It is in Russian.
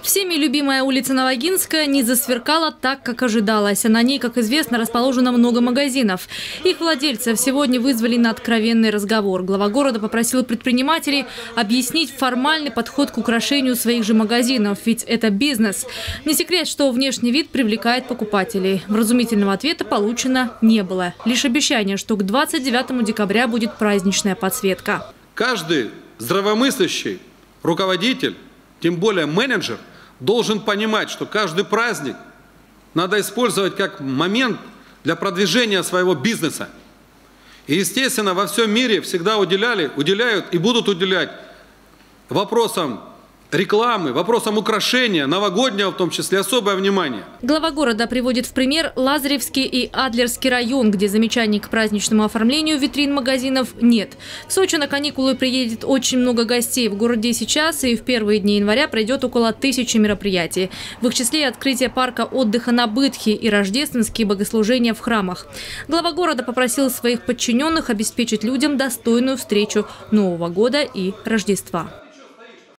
Всеми любимая улица Навагинская не засверкала так, как ожидалось. На ней, как известно, расположено много магазинов. Их владельцев сегодня вызвали на откровенный разговор. Глава города попросил предпринимателей объяснить формальный подход к украшению своих же магазинов, ведь это бизнес. Не секрет, что внешний вид привлекает покупателей. Вразумительного ответа получено не было. Лишь обещание, что к 29 декабря будет праздничная подсветка. Каждый здравомыслящий руководитель, тем более менеджер, должен понимать, что каждый праздник надо использовать как момент для продвижения своего бизнеса. И, естественно, во всем мире всегда уделяют и будут уделять вопросам рекламы, вопросам украшения, новогоднего в том числе, особое внимание. Глава города приводит в пример Лазаревский и Адлерский район, где замечаний к праздничному оформлению витрин магазинов нет. В Сочи на каникулы приедет очень много гостей. В городе сейчас и в первые дни января пройдет около 1000 мероприятий. В их числе и открытие парка отдыха на Бытхе и рождественские богослужения в храмах. Глава города попросил своих подчиненных обеспечить людям достойную встречу Нового года и Рождества.